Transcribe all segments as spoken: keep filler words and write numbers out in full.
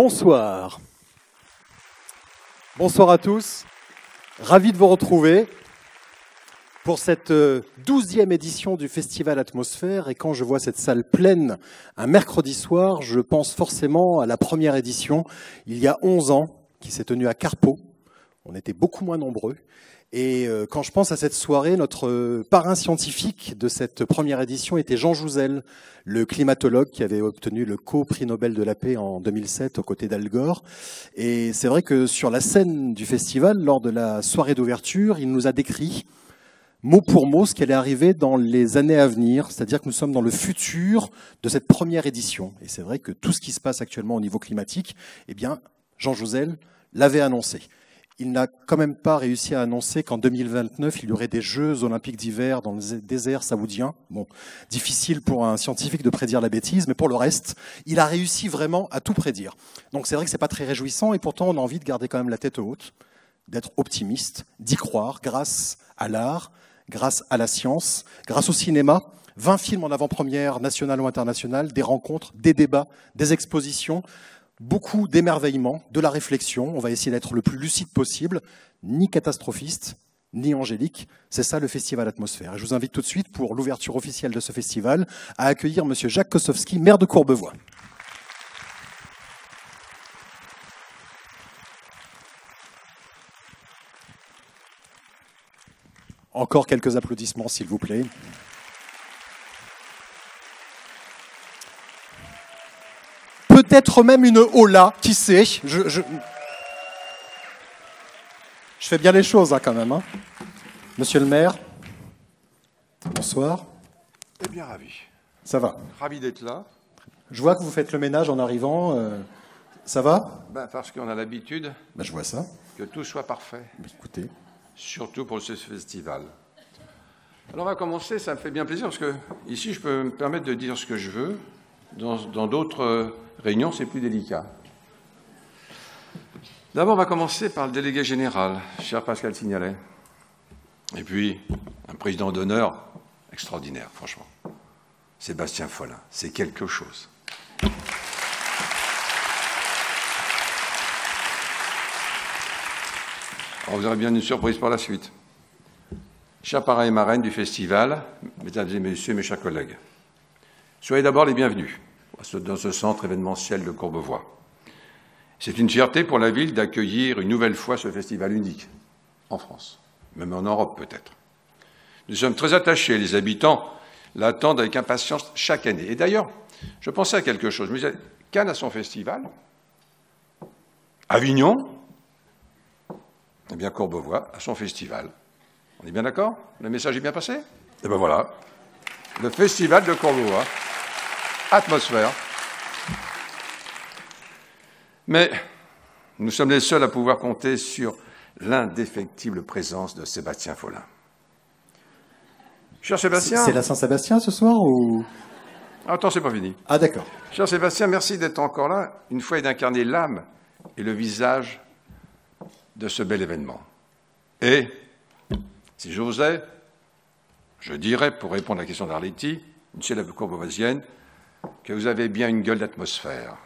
Bonsoir. Bonsoir à tous. Ravi de vous retrouver pour cette douzième édition du Festival Atmosphère. Et quand je vois cette salle pleine un mercredi soir, je pense forcément à la première édition, il y a onze ans, qui s'est tenue à Carpo. On était beaucoup moins nombreux. Et quand je pense à cette soirée, notre parrain scientifique de cette première édition était Jean Jouzel, le climatologue qui avait obtenu le co-prix Nobel de la paix en deux mille sept aux côtés d'Al Gore. Et c'est vrai que sur la scène du festival, lors de la soirée d'ouverture, il nous a décrit mot pour mot ce qui allait arriver dans les années à venir, c'est-à-dire que nous sommes dans le futur de cette première édition. Et c'est vrai que tout ce qui se passe actuellement au niveau climatique, eh bien, Jean Jouzel l'avait annoncé. Il n'a quand même pas réussi à annoncer qu'en deux mille vingt-neuf, il y aurait des Jeux olympiques d'hiver dans le désert saoudien. Bon, difficile pour un scientifique de prédire la bêtise, mais pour le reste, il a réussi vraiment à tout prédire. Donc c'est vrai que ce n'est pas très réjouissant, et pourtant on a envie de garder quand même la tête haute, d'être optimiste, d'y croire grâce à l'art, grâce à la science, grâce au cinéma. vingt films en avant-première, nationale ou internationale, des rencontres, des débats, des expositions. Beaucoup d'émerveillement, de la réflexion. On va essayer d'être le plus lucide possible, ni catastrophiste, ni angélique. C'est ça le Festival Atmosphère. Et je vous invite tout de suite, pour l'ouverture officielle de ce festival, à accueillir M. Jacques Kossowski, maire de Courbevoie. Encore quelques applaudissements, s'il vous plaît. Peut-être même une hola, qui sait. Je, je... je fais bien les choses hein, quand même. Hein. Monsieur le maire, bonsoir. Eh bien, ravi. Ça va? Ravi d'être là. Je vois que vous faites le ménage en arrivant. Euh, ça va? Ben, parce qu'on a l'habitude. Ben, je vois ça. Que tout soit parfait. Ben, écoutez. Surtout pour ce festival. Alors, on va commencer. Ça me fait bien plaisir parce que ici, je peux me permettre de dire ce que je veux. Dans d'autres réunions, c'est plus délicat. D'abord, on va commencer par le délégué général, cher Pascal Signolet. Et puis, un président d'honneur extraordinaire, franchement. Sébastien Folin, c'est quelque chose. Alors, vous aurez bien une surprise par la suite. Chers parrains et marraines du festival, mesdames et messieurs, mes chers collègues, soyez d'abord les bienvenus dans ce centre événementiel de Courbevoie. C'est une fierté pour la ville d'accueillir une nouvelle fois ce festival unique, en France, même en Europe peut-être. Nous sommes très attachés, les habitants l'attendent avec impatience chaque année. Et d'ailleurs, je pensais à quelque chose, je me disais, Cannes a son festival, Avignon, eh bien Courbevoie a son festival. On est bien d'accord? Le message est bien passé? Eh bien voilà, le festival de Courbevoie. Atmosphère. Mais nous sommes les seuls à pouvoir compter sur l'indéfectible présence de Sébastien Folin. Cher Sébastien... C'est la Saint-Sébastien ce soir ou... Attends, c'est pas fini. Ah d'accord. Cher Sébastien, merci d'être encore là, une fois, et d'incarner l'âme et le visage de ce bel événement. Et, si j'osais, je dirais, pour répondre à la question d'Arletty, une célèbre courbevoisienne, que vous avez bien une gueule d'atmosphère.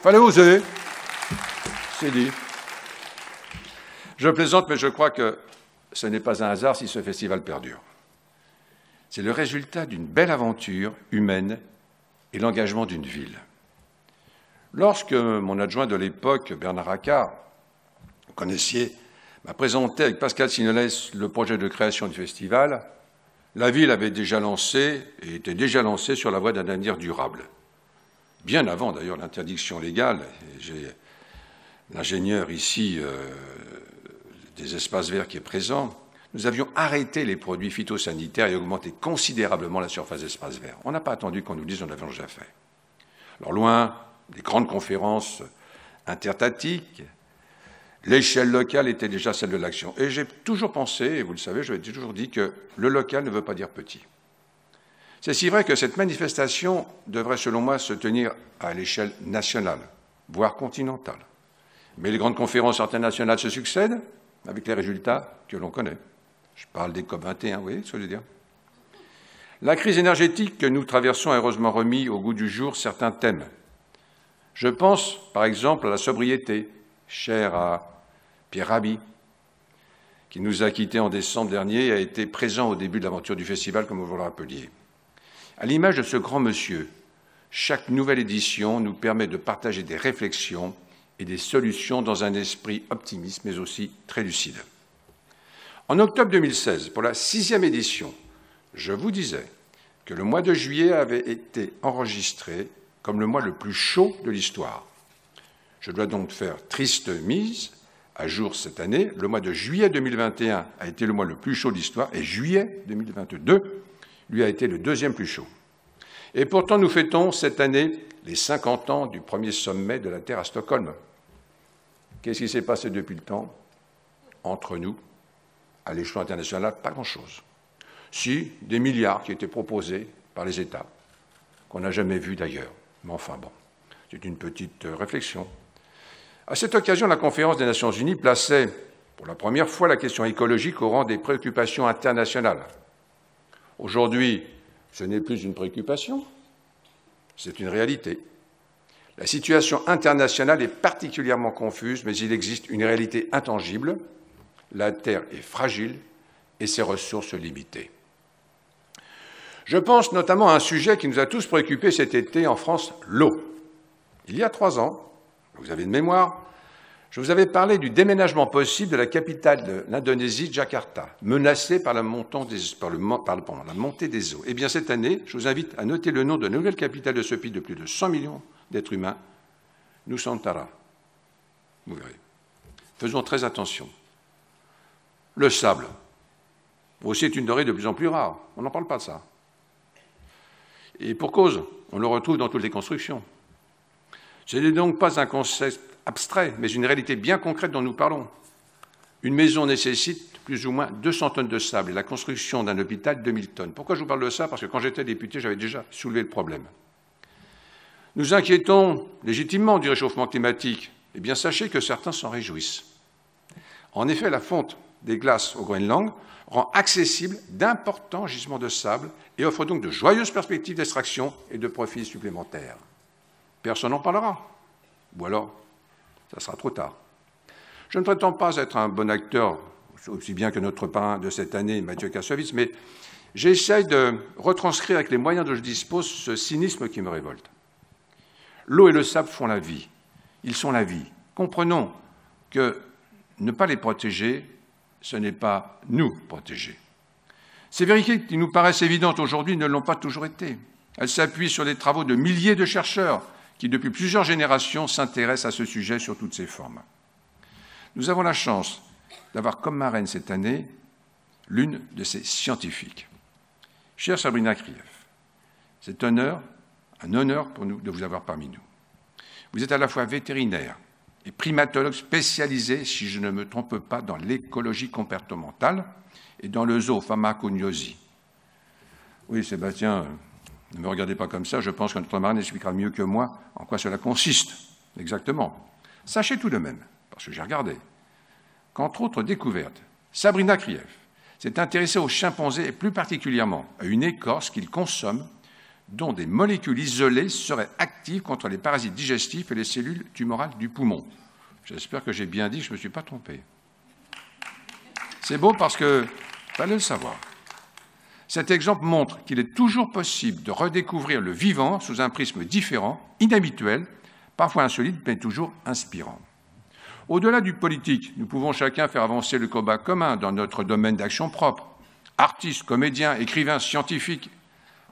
Fallait oser, c'est dit. Je plaisante, mais je crois que ce n'est pas un hasard si ce festival perdure. C'est le résultat d'une belle aventure humaine et l'engagement d'une ville. Lorsque mon adjoint de l'époque, Bernard Accar, vous connaissiez, m'a présenté avec Pascal Signolet le projet de création du festival, la ville avait déjà lancé et était déjà lancée sur la voie d'un avenir durable. Bien avant, d'ailleurs, l'interdiction légale. J'ai l'ingénieur ici euh, des espaces verts qui est présent. Nous avions arrêté les produits phytosanitaires et augmenté considérablement la surface d'espace vert. On n'a pas attendu qu'on nous dise qu'on l'avait déjà fait. Alors loin des grandes conférences intertatiques, l'échelle locale était déjà celle de l'action. Et j'ai toujours pensé, et vous le savez, je l'ai toujours dit, que le local ne veut pas dire petit. C'est si vrai que cette manifestation devrait, selon moi, se tenir à l'échelle nationale, voire continentale. Mais les grandes conférences internationales se succèdent, avec les résultats que l'on connaît. Je parle des COP vingt et un, vous voyez ce que je veux dire? La crise énergétique que nous traversons a heureusement remis au goût du jour certains thèmes. Je pense, par exemple, à la sobriété, chère à Pierre Rabhi, qui nous a quittés en décembre dernier et a été présent au début de l'aventure du festival, comme vous le rappeliez. À l'image de ce grand monsieur, chaque nouvelle édition nous permet de partager des réflexions et des solutions dans un esprit optimiste, mais aussi très lucide. En octobre deux mille seize, pour la sixième édition, je vous disais que le mois de juillet avait été enregistré comme le mois le plus chaud de l'histoire. Je dois donc faire triste mise à jour cette année. Le mois de juillet deux mille vingt et un a été le mois le plus chaud de l'histoire et juillet deux mille vingt-deux, lui, a été le deuxième plus chaud. Et pourtant, nous fêtons cette année les cinquante ans du premier sommet de la Terre à Stockholm. Qu'est-ce qui s'est passé depuis le temps? Entre nous, à l'échelon international, pas grand-chose. Si, des milliards qui étaient proposés par les États, qu'on n'a jamais vus d'ailleurs. Mais enfin, bon, c'est une petite réflexion. À cette occasion, la Conférence des Nations Unies plaçait pour la première fois la question écologique au rang des préoccupations internationales. Aujourd'hui, ce n'est plus une préoccupation, c'est une réalité. La situation internationale est particulièrement confuse, mais il existe une réalité intangible. La Terre est fragile et ses ressources limitées. Je pense notamment à un sujet qui nous a tous préoccupés cet été en France, l'eau. Il y a trois ans, vous avez de mémoire, je vous avais parlé du déménagement possible de la capitale de l'Indonésie, Jakarta, menacée par la, des, par, le, par, le, pardon, la montée des eaux. Eh bien, cette année, je vous invite à noter le nom de la nouvelle capitale de ce pays de plus de cent millions d'êtres humains, Nusantara. Vous verrez. Faisons très attention. Le sable, aussi, est une denrée de plus en plus rare. On n'en parle pas de ça. Et pour cause, on le retrouve dans toutes les constructions. Ce n'est donc pas un concept abstrait, mais une réalité bien concrète dont nous parlons. Une maison nécessite plus ou moins deux cents tonnes de sable et la construction d'un hôpital, deux mille tonnes. Pourquoi je vous parle de ça? Parce que quand j'étais député, j'avais déjà soulevé le problème. Nous inquiétons légitimement du réchauffement climatique. Eh bien, sachez que certains s'en réjouissent. En effet, la fonte des glaces au Groenland rend accessible d'importants gisements de sable et offre donc de joyeuses perspectives d'extraction et de profits supplémentaires. Personne n'en parlera. Ou alors, ça sera trop tard. Je ne prétends pas être un bon acteur, aussi bien que notre parrain de cette année, Mathieu Kassovitz, mais j'essaye de retranscrire avec les moyens dont je dispose ce cynisme qui me révolte. L'eau et le sable font la vie. Ils sont la vie. Comprenons que ne pas les protéger, ce n'est pas nous protéger. Ces vérités qui nous paraissent évidentes aujourd'hui ne l'ont pas toujours été. Elles s'appuient sur les travaux de milliers de chercheurs qui, depuis plusieurs générations, s'intéressent à ce sujet sur toutes ses formes. Nous avons la chance d'avoir comme marraine cette année l'une de ces scientifiques. Chère Sabrina Krief, c'est un honneur, un honneur pour nous de vous avoir parmi nous. Vous êtes à la fois vétérinaire et primatologue spécialisé, si je ne me trompe pas, dans l'écologie comportementale et dans le zoopharmacognosie. Oui, Sébastien, ne me regardez pas comme ça, je pense que notre marraine expliquera mieux que moi en quoi cela consiste exactement. Sachez tout de même, parce que j'ai regardé, qu'entre autres découvertes, Sabrina Krief s'est intéressée aux chimpanzés et plus particulièrement à une écorce qu'ils consomment dont des molécules isolées seraient actives contre les parasites digestifs et les cellules tumorales du poumon. J'espère que j'ai bien dit, je ne me suis pas trompé. C'est beau parce que fallait le savoir. Cet exemple montre qu'il est toujours possible de redécouvrir le vivant sous un prisme différent, inhabituel, parfois insolite, mais toujours inspirant. Au-delà du politique, nous pouvons chacun faire avancer le combat commun dans notre domaine d'action propre. Artistes, comédiens, écrivains, scientifiques,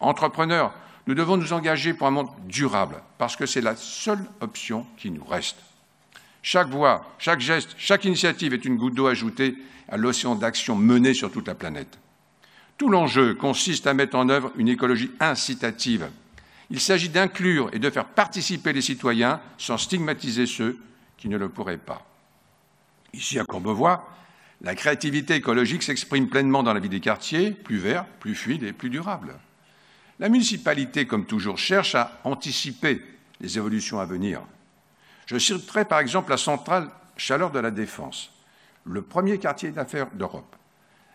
entrepreneurs, nous devons nous engager pour un monde durable, parce que c'est la seule option qui nous reste. Chaque voix, chaque geste, chaque initiative est une goutte d'eau ajoutée à l'océan d'action menée sur toute la planète. Tout l'enjeu consiste à mettre en œuvre une écologie incitative. Il s'agit d'inclure et de faire participer les citoyens sans stigmatiser ceux qui ne le pourraient pas. Ici, à Courbevoie, la créativité écologique s'exprime pleinement dans la vie des quartiers, plus verts, plus fluides et plus durables. La municipalité, comme toujours, cherche à anticiper les évolutions à venir. Je citerai par exemple la centrale chaleur de la Défense, le premier quartier d'affaires d'Europe.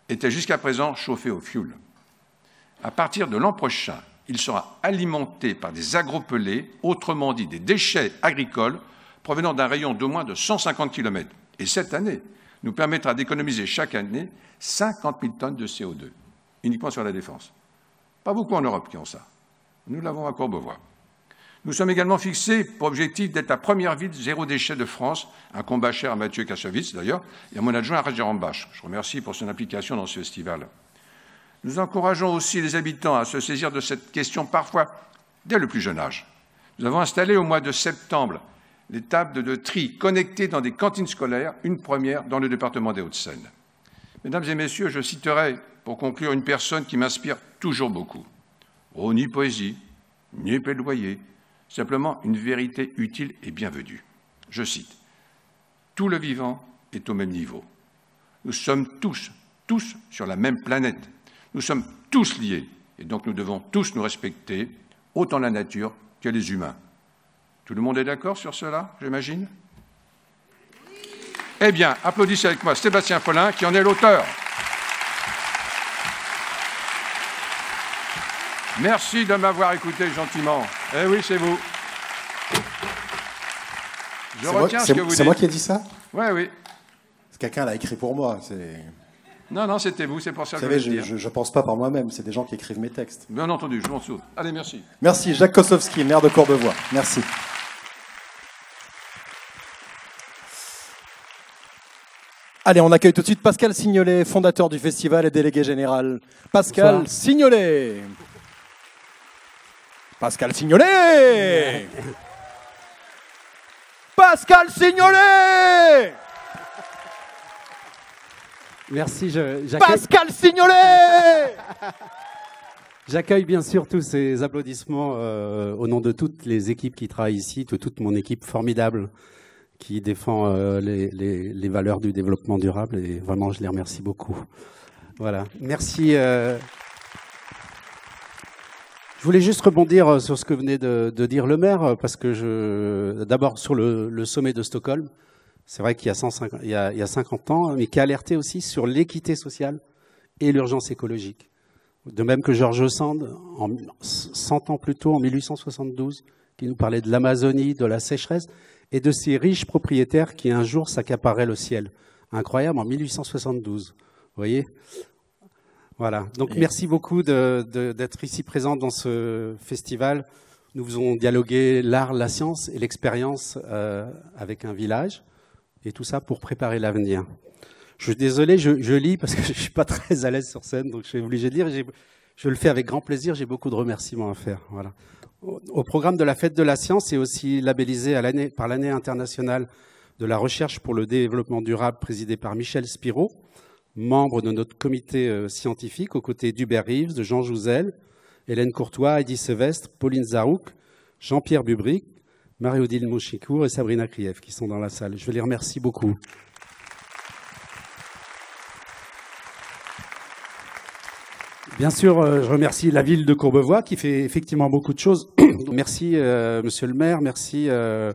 Était jusqu'à présent chauffé au fioul. À partir de l'an prochain, il sera alimenté par des agropelés, autrement dit des déchets agricoles, provenant d'un rayon d'au moins de cent cinquante kilomètres. Et cette année nous permettra d'économiser chaque année cinquante mille tonnes de C O deux, uniquement sur la Défense. Pas beaucoup en Europe qui ont ça. Nous l'avons à Courbevoie. Nous sommes également fixés pour objectif d'être la première ville zéro déchet de France, un combat cher à Mathieu Kassovitz d'ailleurs, et à mon adjoint Roger Rambach. Je remercie pour son implication dans ce festival. Nous encourageons aussi les habitants à se saisir de cette question parfois dès le plus jeune âge. Nous avons installé au mois de septembre les tables de tri connectées dans des cantines scolaires, une première dans le département des Hauts-de-Seine. Mesdames et messieurs, je citerai pour conclure une personne qui m'inspire toujours beaucoup. Oh, ni poésie, ni plaidoyer, simplement une vérité utile et bienvenue. Je cite, « Tout le vivant est au même niveau. Nous sommes tous, tous sur la même planète. Nous sommes tous liés, et donc nous devons tous nous respecter, autant la nature que les humains. » Tout le monde est d'accord sur cela, j'imagine? Eh bien, applaudissez avec moi Sébastien Folin, qui en est l'auteur. Merci de m'avoir écouté gentiment. Eh oui, c'est vous. Je retiens ce que vous dites. C'est moi qui ai dit ça? Oui, oui. Quelqu'un l'a écrit pour moi. Non, non, c'était vous, c'est pour ça que je le dis. Vous savez, je ne pense pas par moi-même, c'est des gens qui écrivent mes textes. Bien entendu, je m'en souviens. Allez, merci. Merci, Jacques Kossowski, maire de Courbevoie. Merci. Allez, on accueille tout de suite Pascal Signolet, fondateur du festival et délégué général. Pascal Bonsoir. Signolet. Pascal Signolet. Pascal Signolet. Merci, je, Pascal Signolet. J'accueille bien sûr tous ces applaudissements euh, au nom de toutes les équipes qui travaillent ici, de toute mon équipe formidable qui défend euh, les, les, les valeurs du développement durable, et vraiment je les remercie beaucoup. Voilà, merci. Euh... Je voulais juste rebondir sur ce que venait de, de dire le maire, parce que je, d'abord sur le, le sommet de Stockholm, c'est vrai qu'il y a cent cinquante, il y a, il y a cinquante ans, mais qui a alerté aussi sur l'équité sociale et l'urgence écologique. De même que George Sand, en, cent ans plus tôt, en mille huit cent soixante-douze, qui nous parlait de l'Amazonie, de la sécheresse, et de ces riches propriétaires qui un jour s'accaparaient le ciel. Incroyable, en mille huit cent soixante-douze, vous voyez. Voilà, donc merci beaucoup d'être ici présent dans ce festival. Nous faisons dialoguer l'art, la science et l'expérience euh, avec un village, et tout ça pour préparer l'avenir. Je suis désolé, je, je lis parce que je ne suis pas très à l'aise sur scène, donc je suis obligé de lire. Je le fais avec grand plaisir, j'ai beaucoup de remerciements à faire. Voilà. Au programme de la Fête de la Science, et aussi labellisé à l'année, par l'année internationale de la recherche pour le développement durable, présidée par Michel Spiro, membre de notre comité euh, scientifique, aux côtés d'Hubert Reeves, de Jean Jouzel, Hélène Courtois, Edith Sevestre, Pauline Zarouk, Jean-Pierre Bubric, Marie-Odile Mouchicourt et Sabrina Krief, qui sont dans la salle. Je les remercie beaucoup. Bien sûr, je remercie la ville de Courbevoie qui fait effectivement beaucoup de choses. Merci euh, monsieur le maire, merci euh,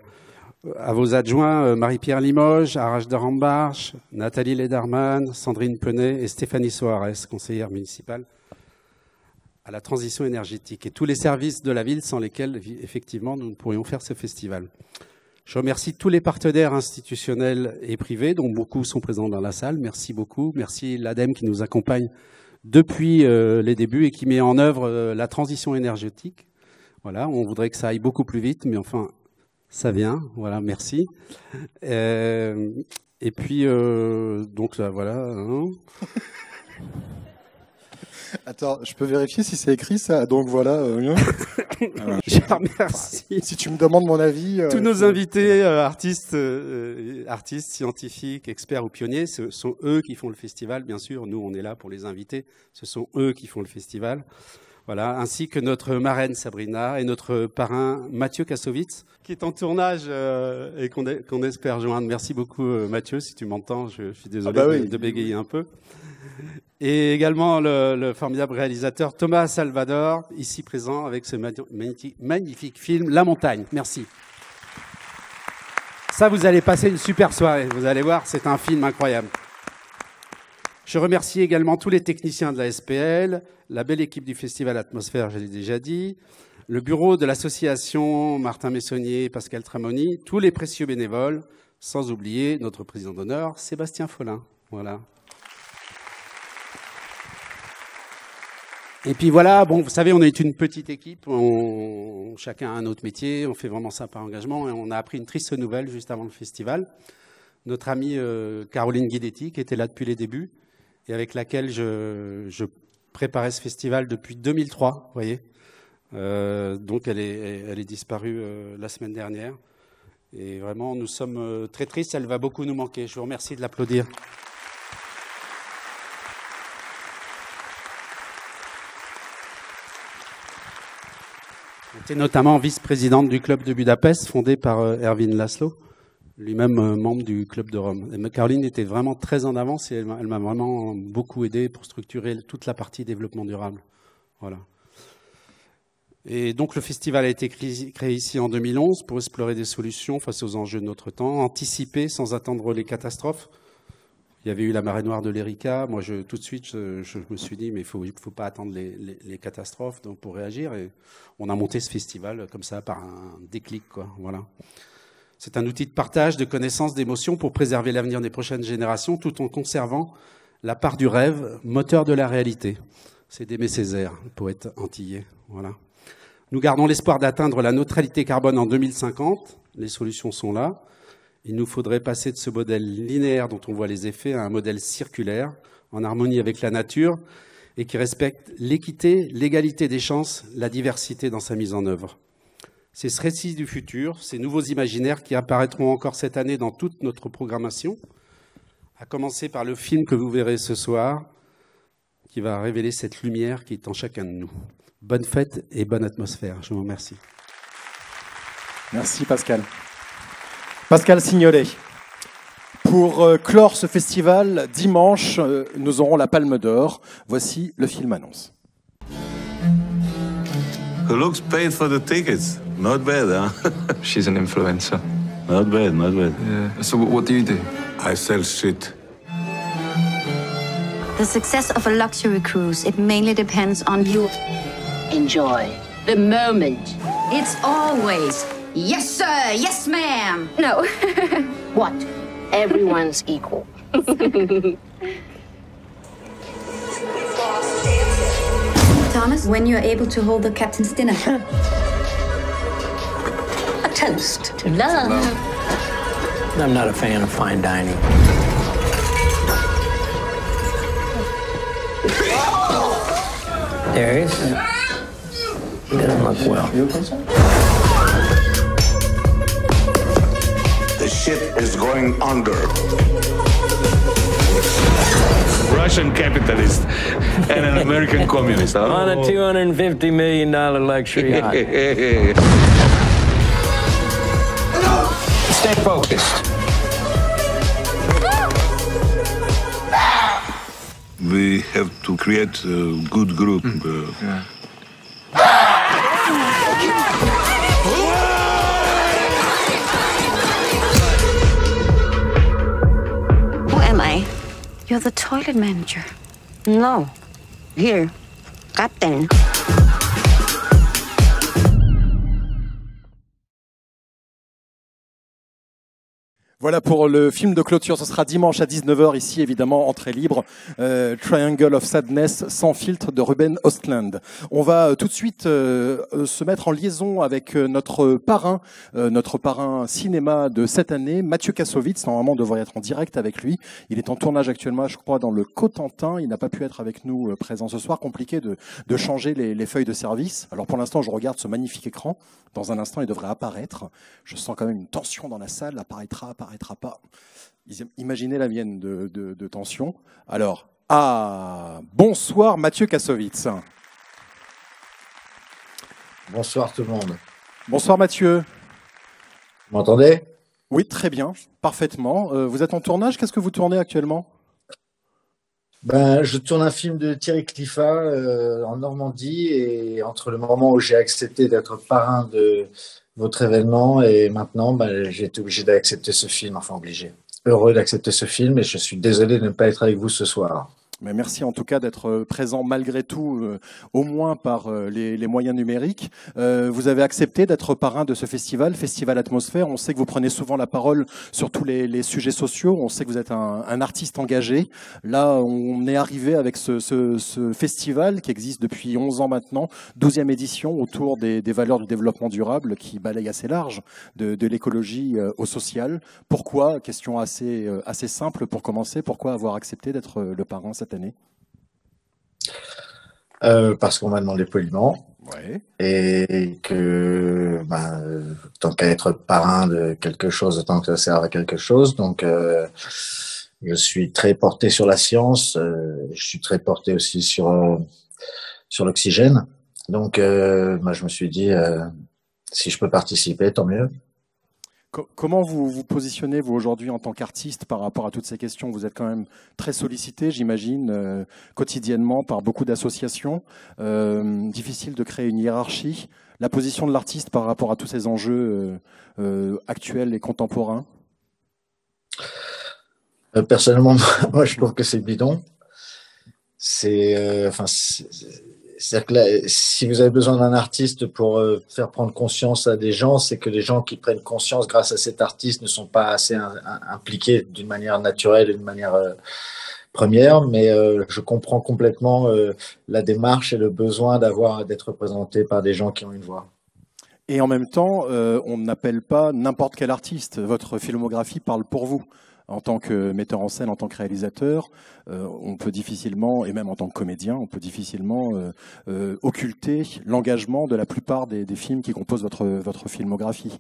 à vos adjoints euh, Marie-Pierre Limoges, Arash de Rambach, Nathalie Lederman, Sandrine Penet et Stéphanie Soares, conseillère municipale à la transition énergétique, et tous les services de la ville sans lesquels effectivement nous ne pourrions faire ce festival. Je remercie tous les partenaires institutionnels et privés dont beaucoup sont présents dans la salle. Merci beaucoup. Merci l'ADEME qui nous accompagne depuis euh, les débuts et qui met en œuvre euh, la transition énergétique. Voilà, on voudrait que ça aille beaucoup plus vite, mais enfin, ça vient. Voilà, merci. Euh, et puis, euh, donc là, voilà. Hein. Attends, je peux vérifier si c'est écrit ça? Donc voilà. Euh... voilà. Je remercie. Si tu me demandes mon avis. Euh... Tous nos invités, euh, artistes, euh, artistes, scientifiques, experts ou pionniers, ce sont eux qui font le festival, bien sûr. Nous, on est là pour les inviter. Ce sont eux qui font le festival. Voilà. Ainsi que notre marraine Sabrina et notre parrain Mathieu Kassovitz, qui est en tournage euh, et qu'on qu'on espère joindre. Merci beaucoup, euh, Mathieu, si tu m'entends. Je, je suis désolé ah bah oui. de, de bégayer un peu. Et également le, le formidable réalisateur Thomas Salvador, ici présent avec ce magnifique, magnifique film La Montagne. Merci. Ça, vous allez passer une super soirée. Vous allez voir, c'est un film incroyable. Je remercie également tous les techniciens de la S P L, la belle équipe du Festival Atmosphère, je l'ai déjà dit, le bureau de l'association Martin Messonnier et Pascal Tramoni, tous les précieux bénévoles, sans oublier notre président d'honneur, Sébastien Folin. Voilà. Et puis voilà, bon, vous savez, on est une petite équipe, on, chacun a un autre métier, on fait vraiment ça par engagement, et on a appris une triste nouvelle juste avant le festival. Notre amie euh, Caroline Guidetti, qui était là depuis les débuts, et avec laquelle je, je préparais ce festival depuis deux mille trois, vous voyez. Euh, donc elle est, elle est disparue euh, la semaine dernière et vraiment nous sommes euh, très tristes, elle va beaucoup nous manquer. Je vous remercie de l'applaudir. Elle était notamment vice-présidente du club de Budapest fondé par euh, Erwin Laszlo, lui-même euh, membre du club de Rome. Et Caroline était vraiment très en avance et elle, elle m'a vraiment beaucoup aidé pour structurer toute la partie développement durable. Voilà. Et donc le festival a été créé ici en deux mille onze pour explorer des solutions face aux enjeux de notre temps, anticiper sans attendre les catastrophes. Il y avait eu la marée noire de l'Erika. Moi, je, tout de suite, je, je me suis dit, mais il faut, faut pas attendre les, les, les catastrophes donc, pour réagir. Et on a monté ce festival comme ça par un déclic, quoi. Voilà. C'est un outil de partage, de connaissances, d'émotions pour préserver l'avenir des prochaines générations tout en conservant la part du rêve, moteur de la réalité. C'est Démé Césaire, poète antillais. Voilà. Nous gardons l'espoir d'atteindre la neutralité carbone en deux mille cinquante. Les solutions sont là. Il nous faudrait passer de ce modèle linéaire dont on voit les effets à un modèle circulaire, en harmonie avec la nature, et qui respecte l'équité, l'égalité des chances, la diversité dans sa mise en œuvre. C'est ce récit du futur, ces nouveaux imaginaires qui apparaîtront encore cette année dans toute notre programmation, à commencer par le film que vous verrez ce soir, qui va révéler cette lumière qui est en chacun de nous. Bonne fête et bonne atmosphère. Je vous remercie. Merci Pascal. Pascal Signolet. Pour euh, clore ce festival, dimanche, euh, nous aurons la Palme d'Or. Voici le film annonce. Who looks paid for the tickets? Not bad, huh? She's an influencer. Not bad, not bad. Yeah. So what do you do? I sell shit. The success of a luxury cruise, it mainly depends on you. Enjoy the moment. It's always, yes, sir, yes, ma'am. No. What? Everyone's equal. Thomas, when you're able to hold the captain's dinner. A toast to love. Hello. I'm not a fan of fine dining. There is. He doesn't look well. The ship is going under. Russian capitalist and an American communist. Oh. On a two hundred fifty million dollars luxury yacht. Stay focused. We have to create a good group. Mm. Yeah. Who am I? You're the toilet manager. No. Here. Captain. Voilà pour le film de clôture, ce sera dimanche à dix-neuf heures, ici évidemment, entrée libre, euh, Triangle of Sadness, sans filtre de Ruben Östlund. On va euh, tout de suite euh, se mettre en liaison avec euh, notre parrain, euh, notre parrain cinéma de cette année, Mathieu Kassovitz. Normalement on devrait être en direct avec lui, il est en tournage actuellement je crois dans le Cotentin, il n'a pas pu être avec nous euh, présent ce soir, compliqué de, de changer les, les feuilles de service. Alors pour l'instant je regarde ce magnifique écran, dans un instant il devrait apparaître, je sens quand même une tension dans la salle, apparaîtra, apparaîtra. Arrêtera pas. Imaginez la mienne de, de, de tension. Alors, ah, bonsoir Mathieu Kassovitz. Bonsoir tout le monde. Bonsoir Mathieu. Vous m'entendez? Oui, très bien, parfaitement. Euh, vous êtes en tournage, qu'est-ce que vous tournez actuellement? Ben, je tourne un film de Thierry Cliffat euh, en Normandie et entre le moment où j'ai accepté d'être parrain de votre événement et maintenant bah, j'ai été obligé d'accepter ce film, enfin obligé, heureux d'accepter ce film et je suis désolé de ne pas être avec vous ce soir. Mais merci en tout cas d'être présent malgré tout, euh, au moins par euh, les, les moyens numériques. Euh, vous avez accepté d'être parrain de ce festival, Festival Atmosphère. On sait que vous prenez souvent la parole sur tous les, les sujets sociaux. On sait que vous êtes un, un artiste engagé. Là, on est arrivé avec ce, ce, ce festival qui existe depuis onze ans maintenant, douzième édition, autour des, des valeurs du développement durable qui balaye assez large, de, de l'écologie euh, au social. Pourquoi, question assez, euh, assez simple pour commencer, pourquoi avoir accepté d'être euh, le parrain cette année? euh, Parce qu'on m'a demandé poliment, ouais. Et que ben, euh, tant qu'à être parrain de quelque chose, tant que ça sert à quelque chose, donc euh, je suis très porté sur la science, euh, je suis très porté aussi sur, euh, sur l'oxygène, donc euh, moi je me suis dit euh, si je peux participer, tant mieux. Comment vous vous positionnez, vous, aujourd'hui, en tant qu'artiste par rapport à toutes ces questions? Vous êtes quand même très sollicité, j'imagine, euh, quotidiennement par beaucoup d'associations. Euh, difficile de créer une hiérarchie. La position de l'artiste par rapport à tous ces enjeux euh, euh, actuels et contemporains? euh, Personnellement, moi, je trouve que c'est bidon. C'est, euh, enfin, c'est-à-dire que là, si vous avez besoin d'un artiste pour euh, faire prendre conscience à des gens, c'est que les gens qui prennent conscience grâce à cet artiste ne sont pas assez un, un, impliqués d'une manière naturelle, d'une manière euh, première. Mais euh, je comprends complètement euh, la démarche et le besoin d'avoir d'être représenté par des gens qui ont une voix. Et en même temps, euh, on n'appelle pas n'importe quel artiste. Votre filmographie parle pour vous. En tant que metteur en scène, en tant que réalisateur, euh, on peut difficilement, et même en tant que comédien, on peut difficilement euh, euh, occulter l'engagement de la plupart des, des films qui composent votre, votre filmographie.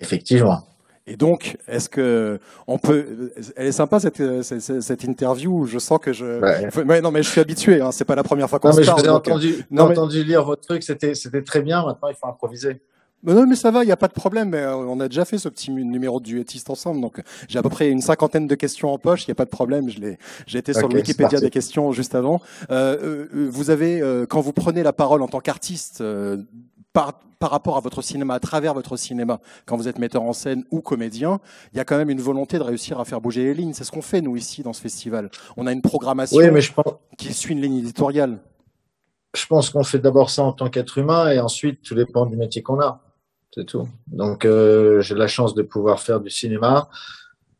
Effectivement. Et donc, est-ce que on peut... Elle est sympa cette, cette, cette interview. Je sens que je... Ouais. Mais non, mais je suis habitué. Hein. C'est pas la première fois qu'on se parle. J'ai entendu, non, mais... entendu lire votre truc. C'était très bien. Maintenant, il faut improviser. Non, mais ça va, il n'y a pas de problème. On a déjà fait ce petit numéro de duettiste ensemble. Donc, j'ai à peu près une cinquantaine de questions en poche. Il n'y a pas de problème. J'ai été sur okay, le Wikipédia des questions juste avant. Euh, vous avez, euh, quand vous prenez la parole en tant qu'artiste, euh, par, par rapport à votre cinéma, à travers votre cinéma, quand vous êtes metteur en scène ou comédien, il y a quand même une volonté de réussir à faire bouger les lignes. C'est ce qu'on fait, nous, ici, dans ce festival. On a une programmation oui, mais je pense... qui suit une ligne éditoriale. Je pense qu'on fait d'abord ça en tant qu'être humain et ensuite tous les pans du métier qu'on a. C'est tout. Donc, euh, j'ai la chance de pouvoir faire du cinéma.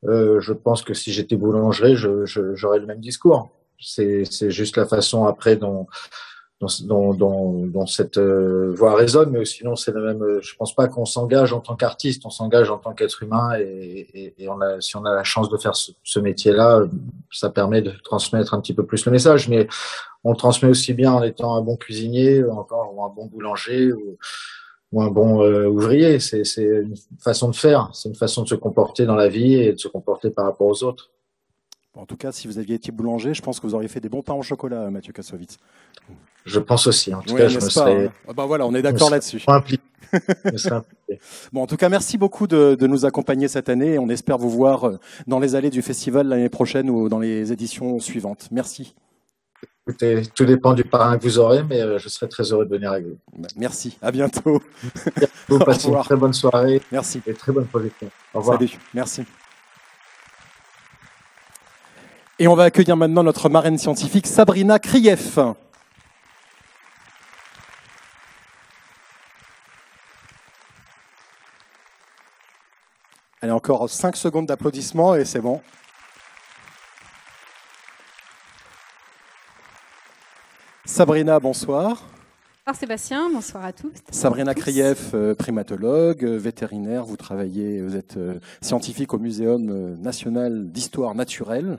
Euh, je pense que si j'étais boulanger, je, je, j'aurais le même discours. C'est juste la façon après dont, dont, dont, dont, dont cette euh, voix résonne. Mais sinon, c'est le même. Euh, je pense pas qu'on s'engage en tant qu'artiste. On s'engage en tant qu'être humain. Et, et, et on a, si on a la chance de faire ce, ce métier-là, ça permet de transmettre un petit peu plus le message. Mais on le transmet aussi bien en étant un bon cuisinier, ou encore ou un bon boulanger. Ou, ou un bon euh, ouvrier, c'est une façon de faire, c'est une façon de se comporter dans la vie et de se comporter par rapport aux autres. En tout cas, si vous aviez été boulanger, je pense que vous auriez fait des bons pains au chocolat, Mathieu Kassovitz. Je pense aussi, en tout oui, cas, je me serais... Hein. Ah ben voilà, on est d'accord là-dessus. Bon, en tout cas, merci beaucoup de, de nous accompagner cette année. On espère vous voir dans les allées du festival l'année prochaine ou dans les éditions suivantes. Merci. Écoutez, tout dépend du parrain que vous aurez, mais je serai très heureux de venir avec vous. Merci, à bientôt. Vous passez une très bonne soirée. Merci. Et très bonne projection. Au revoir. Salut, merci. Et on va accueillir maintenant notre marraine scientifique, Sabrina Krief. Allez, encore cinq secondes d'applaudissements et c'est bon. Sabrina, bonsoir. Bonsoir Sébastien, bonsoir à tous. Sabrina Krief, primatologue, vétérinaire, vous travaillez, vous êtes scientifique au Muséum National d'Histoire Naturelle.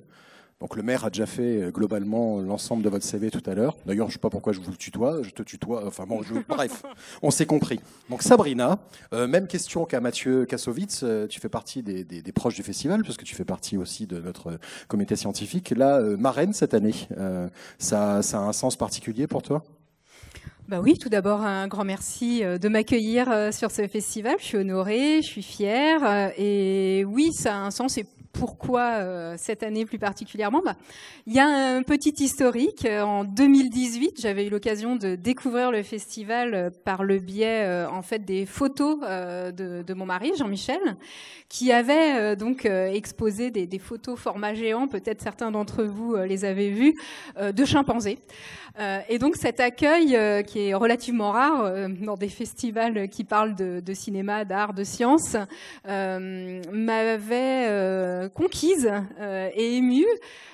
Donc le maire a déjà fait globalement l'ensemble de votre C V tout à l'heure. D'ailleurs, je ne sais pas pourquoi je vous le tutoie, je te tutoie, enfin bon, je... bref, on s'est compris. Donc Sabrina, euh, même question qu'à Mathieu Kassovitz, euh, tu fais partie des, des, des proches du festival, parce que tu fais partie aussi de notre comité scientifique. Là, euh, marraine cette année, euh, ça, ça a un sens particulier pour toi ? Ben oui, tout d'abord, un grand merci de m'accueillir sur ce festival. Je suis honorée, je suis fière, et oui, ça a un sens et Pourquoi euh, cette année plus particulièrement? Bah, il y a un petit historique. En deux mille dix-huit, j'avais eu l'occasion de découvrir le festival par le biais euh, en fait, des photos euh, de, de mon mari, Jean-Michel, qui avait euh, donc euh, exposé des, des photos format géant, peut-être certains d'entre vous euh, les avez vues, euh, de chimpanzés. Euh, et donc cet accueil euh, qui est relativement rare euh, dans des festivals qui parlent de, de cinéma, d'art, de science, euh, m'avait... Euh, conquise euh, et émue,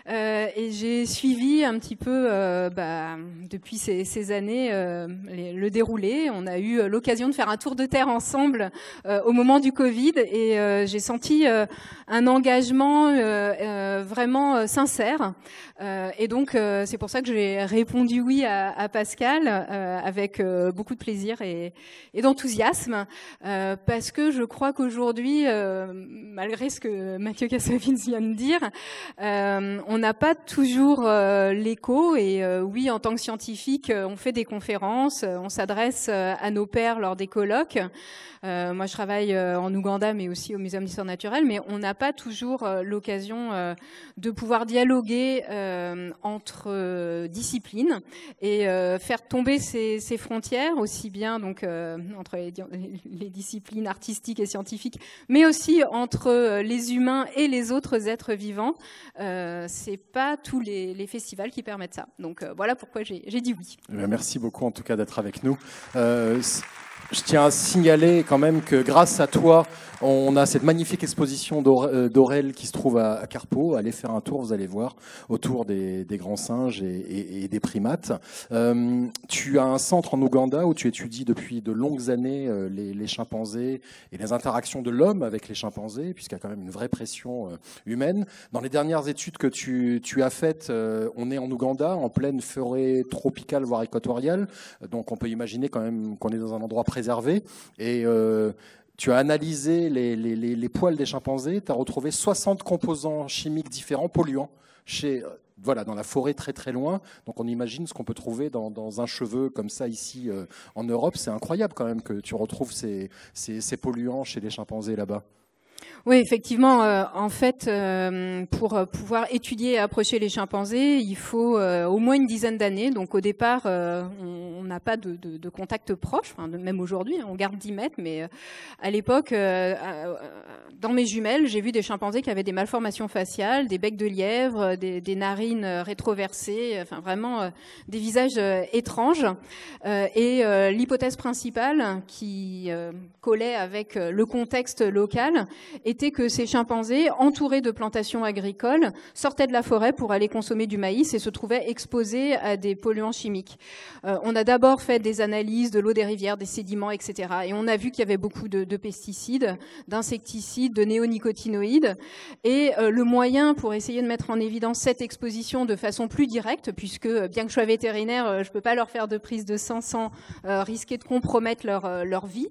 euh, et j'ai suivi un petit peu euh, bah, depuis ces, ces années euh, les, le déroulé. On a eu l'occasion de faire un tour de terre ensemble euh, au moment du Covid, et euh, j'ai senti euh, un engagement euh, euh, vraiment euh, sincère, euh, et donc euh, c'est pour ça que j'ai répondu oui à, à Pascal euh, avec euh, beaucoup de plaisir et, et d'enthousiasme, euh, parce que je crois qu'aujourd'hui, euh, malgré ce que Mathieu Kassovitz vient de dire, euh, on n'a pas toujours euh, l'écho, et euh, oui, en tant que scientifique, on fait des conférences, on s'adresse à nos pairs lors des colloques. Euh, moi, je travaille en Ouganda, mais aussi au Muséum d'Histoire Naturelle, mais on n'a pas toujours euh, l'occasion euh, de pouvoir dialoguer euh, entre euh, disciplines et euh, faire tomber ces, ces frontières, aussi bien donc euh, entre les, les disciplines artistiques et scientifiques, mais aussi entre euh, les humains et les autres êtres vivants. Euh, c'est pas tous les, les festivals qui permettent ça. Donc euh, voilà pourquoi j'ai, j'ai dit oui. Merci beaucoup en tout cas d'être avec nous. Euh, je tiens à signaler quand même que grâce à toi, on a cette magnifique exposition d'Aurel qui se trouve à Carpo. Allez faire un tour, vous allez voir, autour des, des grands singes et, et, et des primates. Euh, tu as un centre en Ouganda où tu étudies depuis de longues années les, les chimpanzés et les interactions de l'homme avec les chimpanzés, puisqu'il y a quand même une vraie pression humaine. Dans les dernières études que tu, tu as faites, on est en Ouganda, en pleine forêt tropicale, voire équatoriale. Donc on peut imaginer quand même qu'on est dans un endroit préservé. Et... Euh, tu as analysé les, les, les, les poils des chimpanzés, tu as retrouvé soixante composants chimiques différents polluants chez, voilà, dans la forêt très très loin. Donc on imagine ce qu'on peut trouver dans, dans un cheveu comme ça ici euh, en Europe. C'est incroyable quand même que tu retrouves ces, ces, ces polluants chez les chimpanzés là-bas. Oui, effectivement, euh, en fait, euh, pour pouvoir étudier et approcher les chimpanzés, il faut euh, au moins une dizaine d'années. Donc au départ, euh, on n'a pas de, de, de contact proche, enfin, de, même aujourd'hui, on garde dix mètres. Mais euh, à l'époque, euh, euh, dans mes jumelles, j'ai vu des chimpanzés qui avaient des malformations faciales, des becs de lièvre, des, des narines rétroversées, enfin vraiment euh, des visages euh, étranges. Euh, et euh, l'hypothèse principale qui euh, collait avec euh, le contexte local était que ces chimpanzés, entourés de plantations agricoles, sortaient de la forêt pour aller consommer du maïs et se trouvaient exposés à des polluants chimiques. Euh, on a d'abord fait des analyses de l'eau des rivières, des sédiments, et cetera. Et on a vu qu'il y avait beaucoup de, de pesticides, d'insecticides, de néonicotinoïdes. Et euh, le moyen pour essayer de mettre en évidence cette exposition de façon plus directe, puisque bien que je sois vétérinaire, je ne peux pas leur faire de prise de sang sans euh, risquer de compromettre leur, leur vie.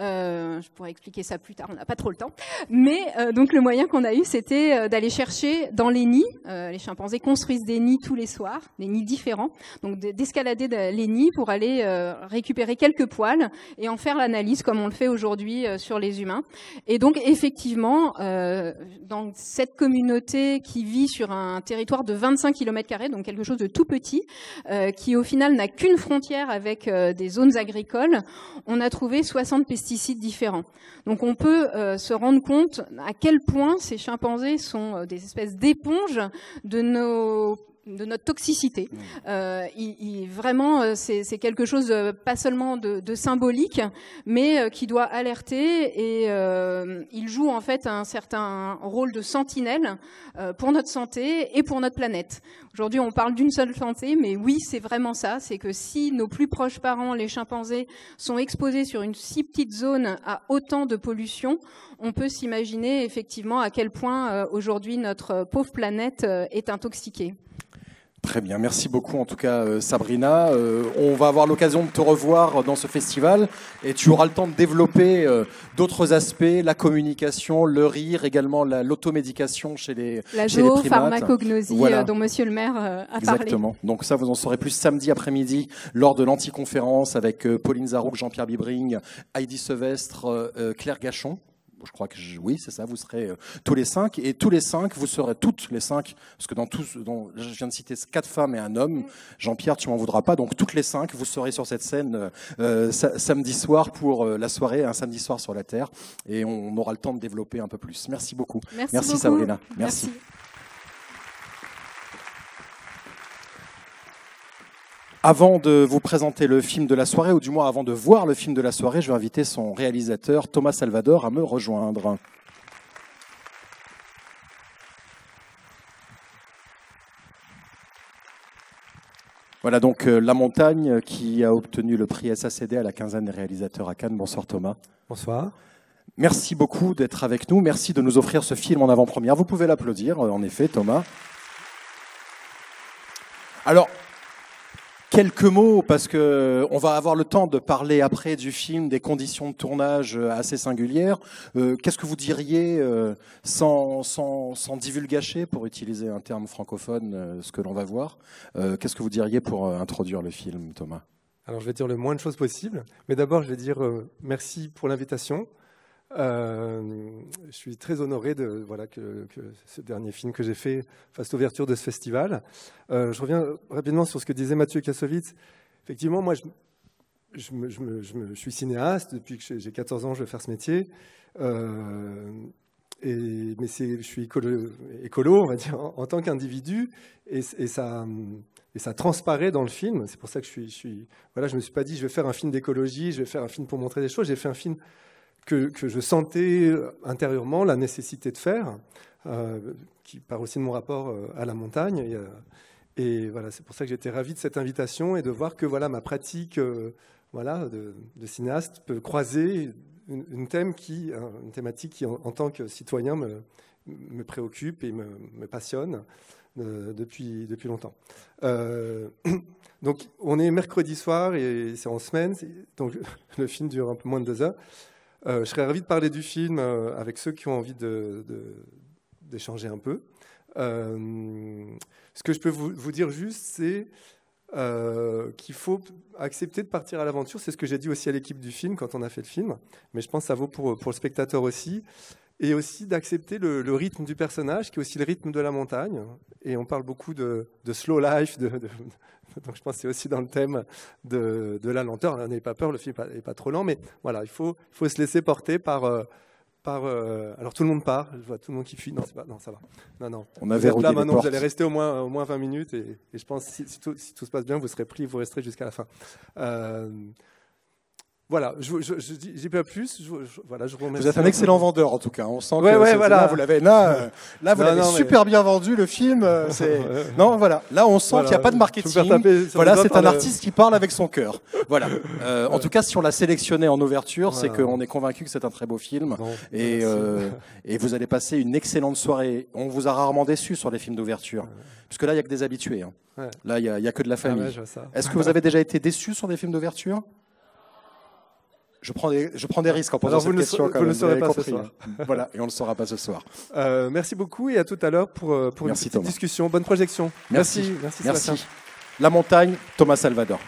Euh, je pourrais expliquer ça plus tard, on n'a pas trop le temps. Mais euh, donc le moyen qu'on a eu, c'était euh, d'aller chercher dans les nids. Euh, les chimpanzés construisent des nids tous les soirs, des nids différents. Donc d'escalader les nids pour aller euh, récupérer quelques poils et en faire l'analyse comme on le fait aujourd'hui euh, sur les humains. Et donc effectivement, euh, dans cette communauté qui vit sur un territoire de vingt-cinq kilomètres carrés, donc quelque chose de tout petit, euh, qui au final n'a qu'une frontière avec euh, des zones agricoles, on a trouvé soixante pesticides différents. Donc on peut euh, se rendre compte à quel point ces chimpanzés sont des espèces d'éponges de nos... de notre toxicité. Euh, il, il, vraiment, c'est quelque chose de, pas seulement de, de symbolique, mais euh, qui doit alerter, et euh, il joue en fait un certain rôle de sentinelle euh, pour notre santé et pour notre planète. Aujourd'hui, on parle d'une seule santé, mais oui, c'est vraiment ça, c'est que si nos plus proches parents, les chimpanzés, sont exposés sur une si petite zone à autant de pollution, on peut s'imaginer effectivement à quel point euh, aujourd'hui notre pauvre planète euh, est intoxiquée. Très bien, merci beaucoup en tout cas Sabrina. Euh, on va avoir l'occasion de te revoir dans ce festival et tu auras le temps de développer euh, d'autres aspects, la communication, le rire, également l'automédication chez les la chez les primates. La pharmacognosie, voilà, dont Monsieur le maire euh, a Exactement. parlé. Exactement, donc ça vous en saurez plus samedi après-midi lors de l'anticonférence avec euh, Pauline Zarouk, Jean-Pierre Bubric, Edith Sevestre, euh, Claire Gachon. je crois que je, oui, c'est ça, vous serez euh, tous les cinq, et tous les cinq, vous serez toutes les cinq, parce que dans tous, dans, je viens de citer quatre femmes et un homme, Jean-Pierre, tu m'en voudras pas, donc toutes les cinq, vous serez sur cette scène euh, sa, samedi soir pour euh, la soirée, un samedi soir sur la Terre, et on, on aura le temps de développer un peu plus. Merci beaucoup. Merci, Merci beaucoup. Sabrina. Merci. Merci. Avant de vous présenter le film de la soirée, ou du moins avant de voir le film de la soirée, je vais inviter son réalisateur Thomas Salvador à me rejoindre. Voilà donc euh, La Montagne qui a obtenu le prix S A C D à la quinzaine des réalisateurs à Cannes. Bonsoir Thomas. Bonsoir. Merci beaucoup d'être avec nous. Merci de nous offrir ce film en avant-première. Vous pouvez l'applaudir, en effet, Thomas. Alors... quelques mots, parce que on va avoir le temps de parler après du film, des conditions de tournage assez singulières. Euh, Qu'est-ce que vous diriez, euh, sans, sans, sans divulgacher, pour utiliser un terme francophone, euh, ce que l'on va voir, euh, qu'est-ce que vous diriez pour euh, introduire le film, Thomas? Alors, je vais dire le moins de choses possible, mais d'abord, je vais dire euh, merci pour l'invitation. Euh, je suis très honoré de, voilà, que, que ce dernier film que j'ai fait fasse l'ouverture de ce festival. Euh, je reviens rapidement sur ce que disait Mathieu Kassovitz. Effectivement, moi, je, je, me, je, me, je, me, je suis cinéaste. Depuis que j'ai quatorze ans, je vais faire ce métier. Euh, et, mais je suis écolo, écolo, on va dire, en, en tant qu'individu. Et, et, ça, et ça transparaît dans le film. C'est pour ça que je suis... Je suis voilà, je ne me suis pas dit, je vais faire un film d'écologie, je vais faire un film pour montrer des choses. J'ai fait un film... Que, que je sentais intérieurement la nécessité de faire, euh, qui part aussi de mon rapport à la montagne. Et, euh, et voilà, c'est pour ça que j'étais ravi de cette invitation et de voir que voilà, ma pratique euh, voilà, de, de cinéaste peut croiser une, une, thème qui, une thématique qui, en, en tant que citoyen, me, me préoccupe et me, me passionne euh, depuis, depuis longtemps. Euh, donc, on est mercredi soir et c'est en semaine, donc le film dure un peu moins de deux heures. Euh, je serais ravi de parler du film euh, avec ceux qui ont envie d'échanger un peu. Euh, ce que je peux vous, vous dire juste, c'est euh, qu'il faut accepter de partir à l'aventure. C'est ce que j'ai dit aussi à l'équipe du film quand on a fait le film. Mais je pense que ça vaut pour, pour le spectateur aussi. Et aussi d'accepter le, le rythme du personnage, qui est aussi le rythme de la montagne. Et on parle beaucoup de, de slow life, de, de, donc je pense que c'est aussi dans le thème de, de la lenteur. N'ayez pas peur, le film n'est pas, pas trop lent, mais voilà, il faut, il faut se laisser porter par... par euh, alors tout le monde part, je vois tout le monde qui fuit. Non, pas, non ça va. Non, non. On a verrouillé les portes. Là, maintenant, vous allez rester au moins, au moins vingt minutes, et, et je pense que si, si, tout, si tout se passe bien, vous serez pris, vous resterez jusqu'à la fin. Euh, Voilà, je, je, je dis pas plus. Je, je, voilà, je vous remercie. Vous êtes un excellent vendeur en tout cas. On sent ouais, que ouais, voilà. Là, vous l'avez là, là, vous l'avez super mais... bien vendu le film. C'est non, voilà. Là, on sent voilà, qu'il n'y a pas de marketing. Voilà, c'est un le... artiste qui parle avec son cœur. Voilà. Euh, en tout cas, si on l'a sélectionné en ouverture, voilà. C'est qu'on est convaincu que c'est un très beau film. Non, et euh, et vous allez passer une excellente soirée. On vous a rarement déçu sur les films d'ouverture, ouais. Parce que là, il y a que des habitués. Hein. Ouais. Là, il y, y a que de la famille. Ah ouais, est-ce que vous avez déjà été déçu sur des films d'ouverture? Je prends, des, je prends des risques en posant cette question. Vous ne le saurez pas ce soir. Voilà, et on ne le saura pas ce soir. Euh, merci beaucoup et à tout à l'heure pour, pour une petite discussion. Bonne projection. Merci, merci, merci, merci. La Montagne, Thomas Salvador.